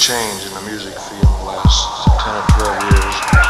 change in the music field in the last 10 or 12 years.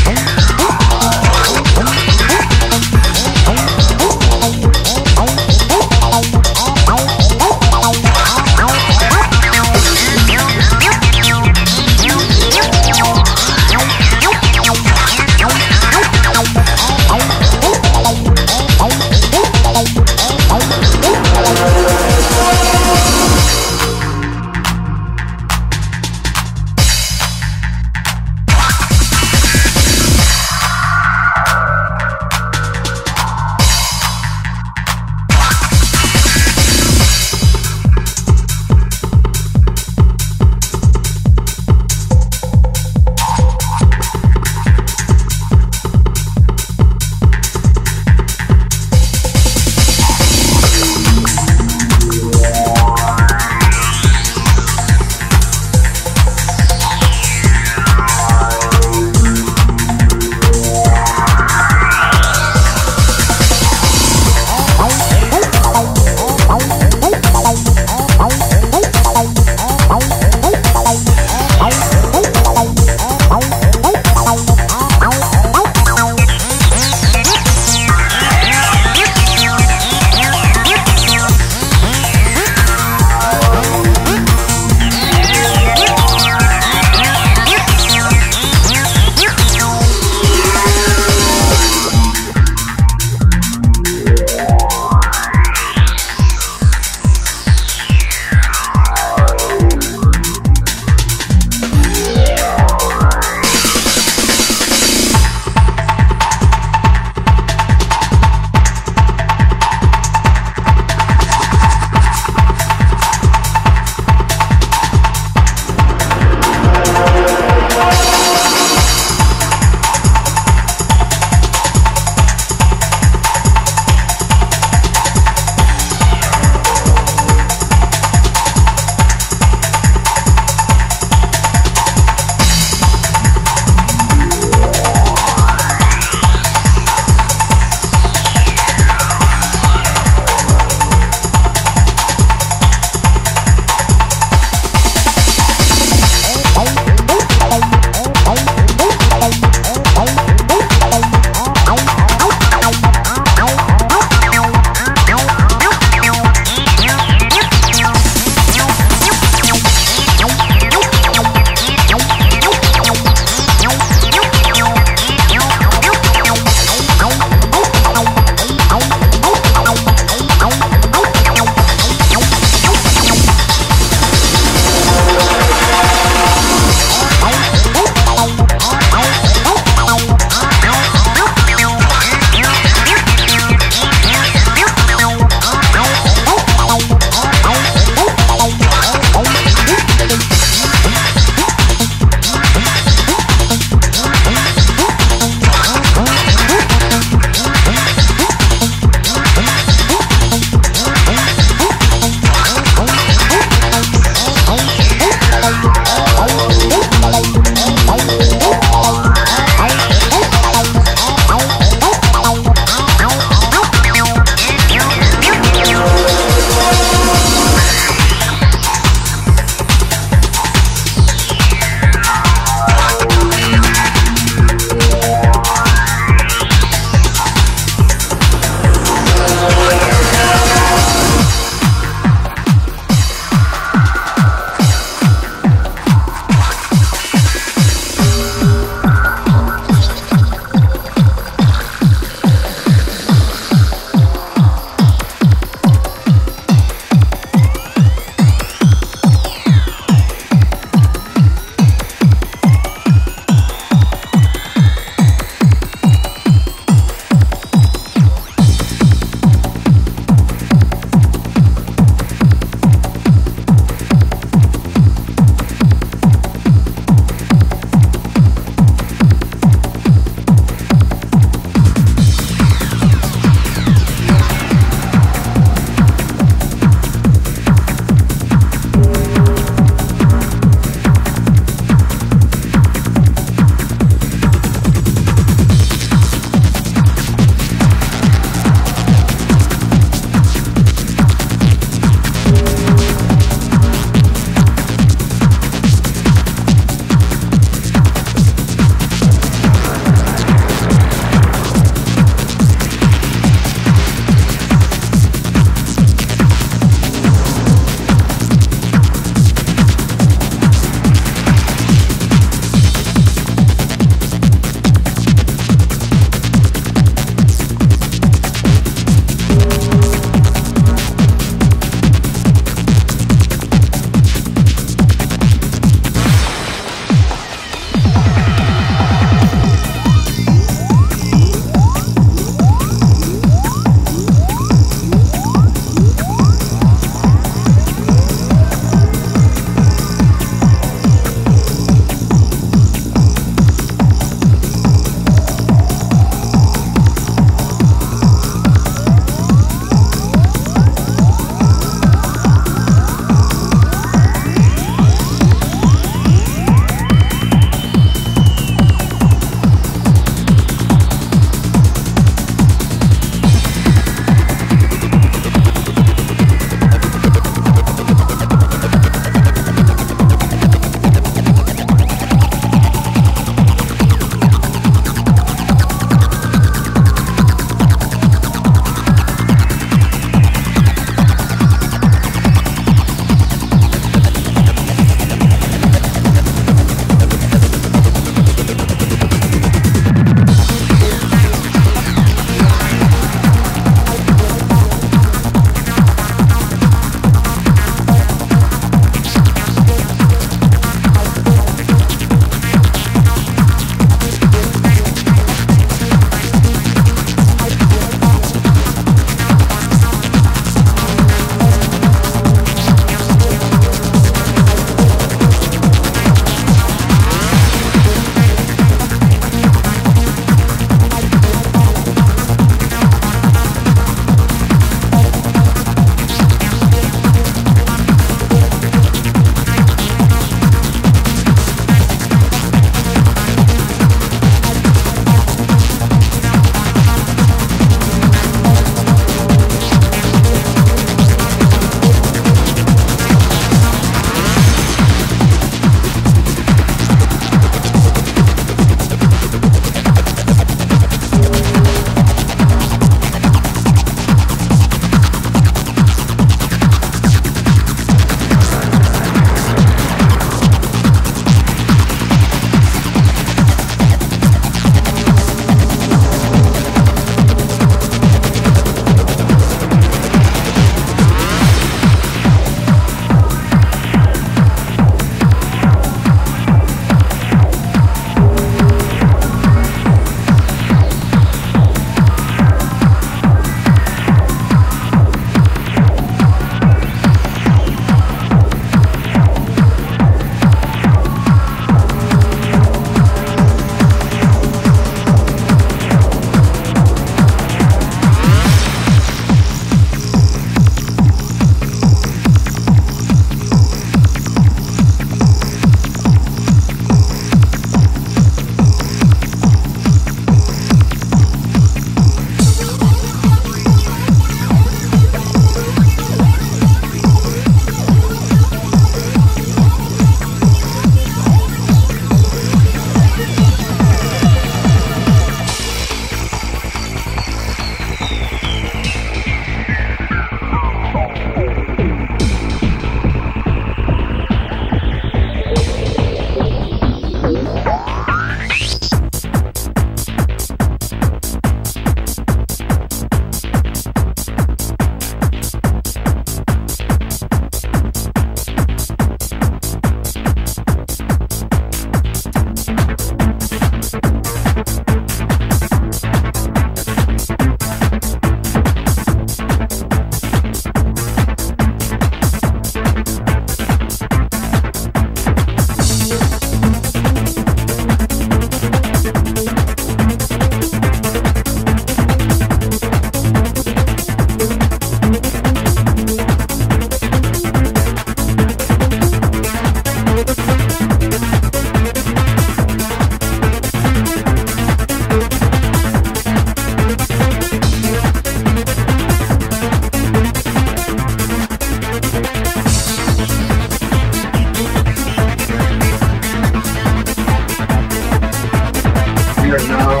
here now.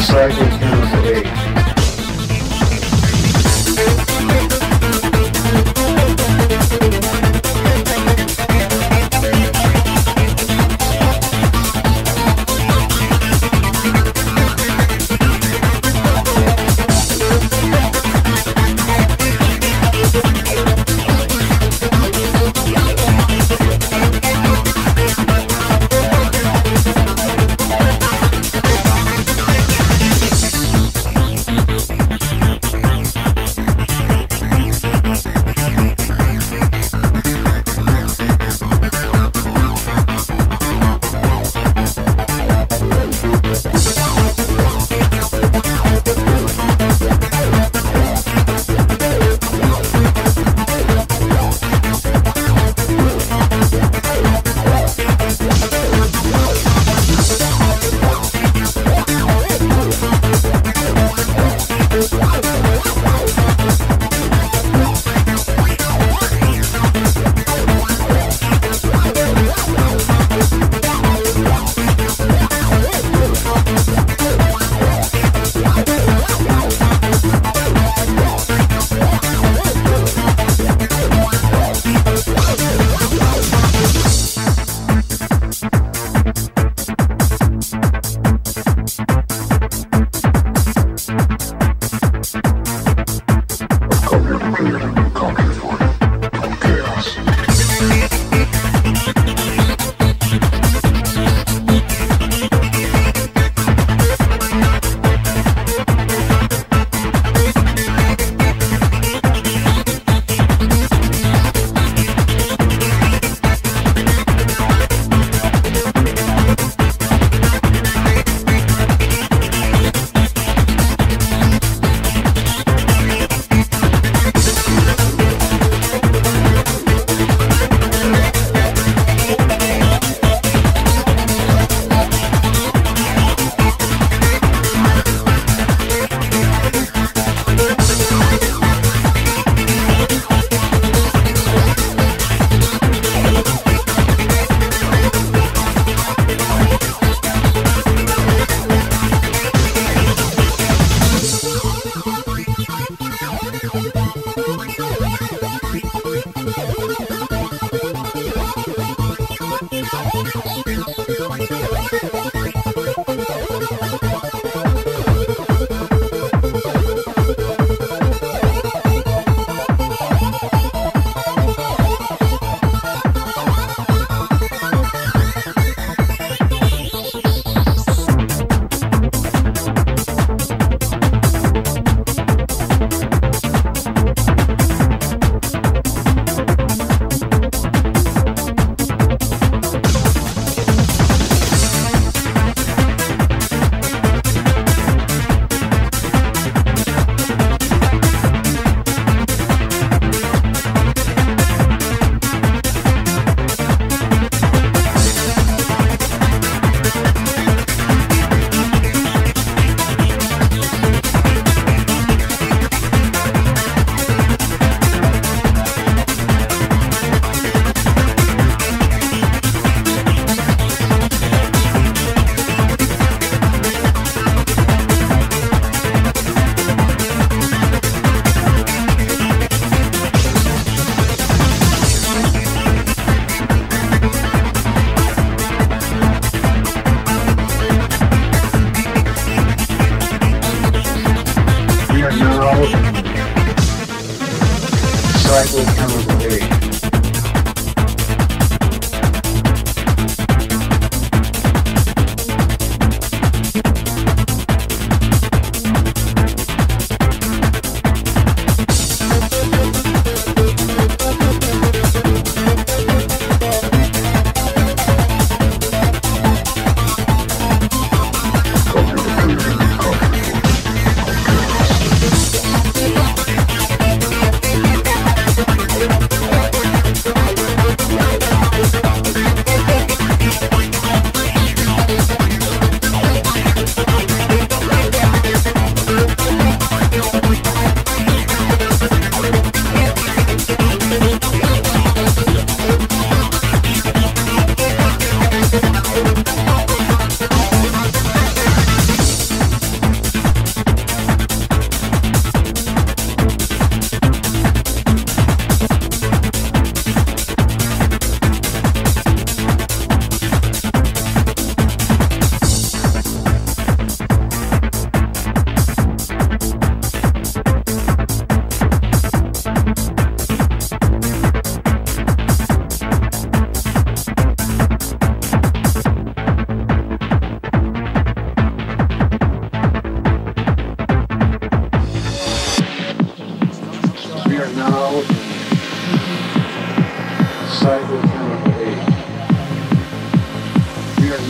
Sergeant Hammer's age.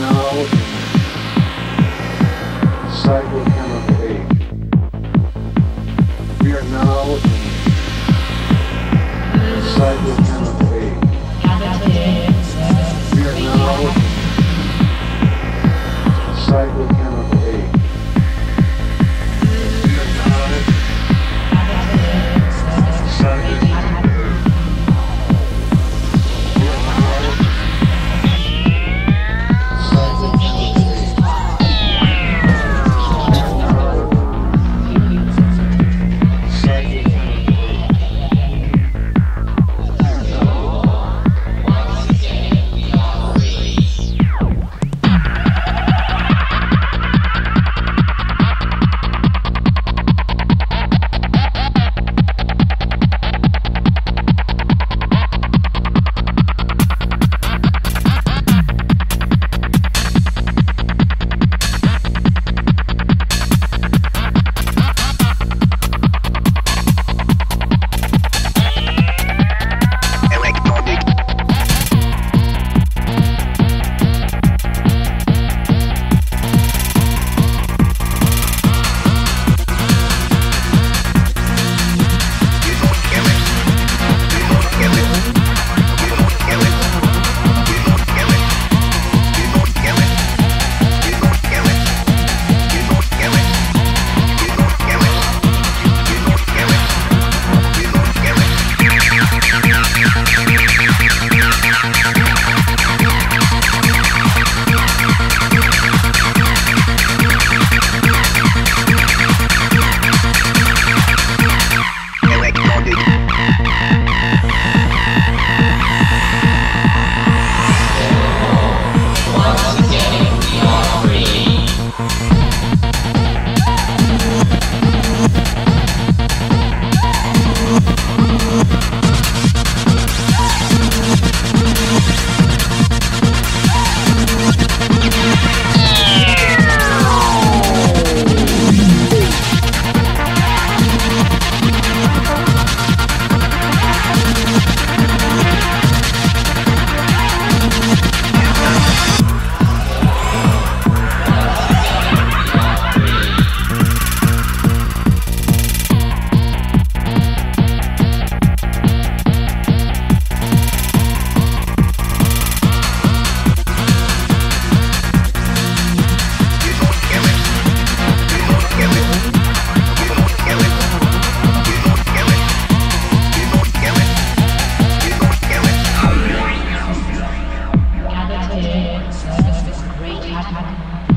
now psychochemical age. We are now psychochemical age. We are now psychochemical age. We are now psychochemical age. This is great.